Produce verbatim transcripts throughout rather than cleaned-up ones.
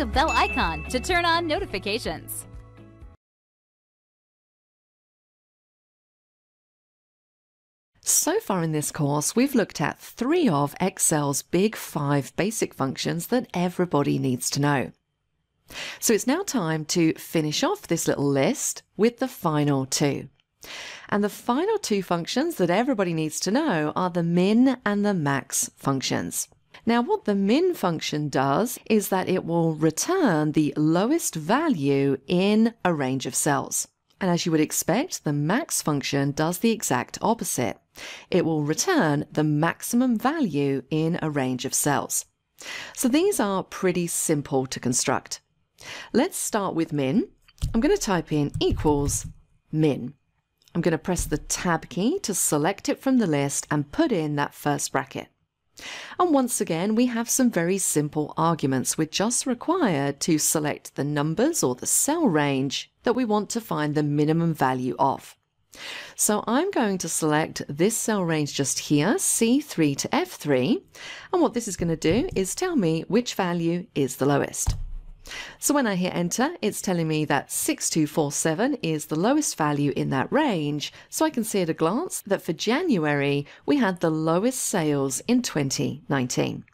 the bell icon to turn on notifications. So far in this course, we've looked at three of Excel's big five basic functions that everybody needs to know. So it's now time to finish off this little list with the final two. And the final two functions that everybody needs to know are the min and the max functions. Now, what the min function does is that it will return the lowest value in a range of cells. And as you would expect, the max function does the exact opposite. It will return the maximum value in a range of cells. So these are pretty simple to construct. Let's start with min. I'm going to type in equals min. I'm going to press the tab key to select it from the list and put in that first bracket. And once again, we have some very simple arguments. We're just required to select the numbers or the cell range that we want to find the minimum value of. So I'm going to select this cell range just here, C three to F three, and what this is going to do is tell me which value is the lowest. So when I hit enter, it's telling me that six two four seven is the lowest value in that range, so I can see at a glance that for January we had the lowest sales in twenty nineteen.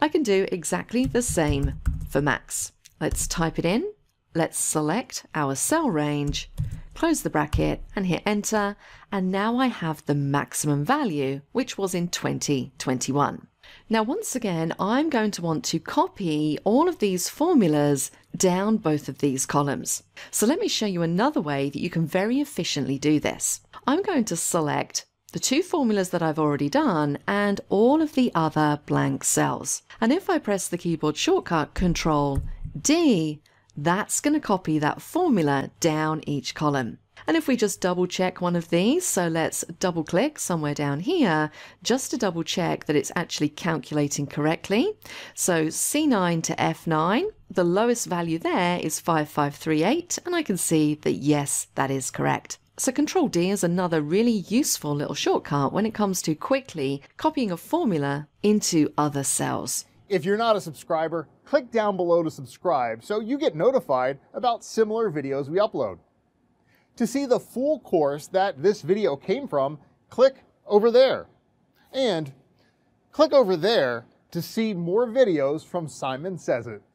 I can do exactly the same for max. Let's type it in, let's select our cell range, close the bracket and hit enter, and now I have the maximum value, which was in twenty twenty-one. Now once again, I'm going to want to copy all of these formulas down both of these columns. So let me show you another way that you can very efficiently do this. I'm going to select the two formulas that I've already done and all of the other blank cells. And if I press the keyboard shortcut control D, that's going to copy that formula down each column. And if we just double check one of these, so let's double click somewhere down here just to double check that it's actually calculating correctly. So C nine to F nine, the lowest value there is five five three eight, and I can see that yes, that is correct. So control D is another really useful little shortcut when it comes to quickly copying a formula into other cells. If you're not a subscriber, click down below to subscribe so you get notified about similar videos we upload. To see the full course that this video came from, click over there. And click over there to see more videos from Simon Sez It.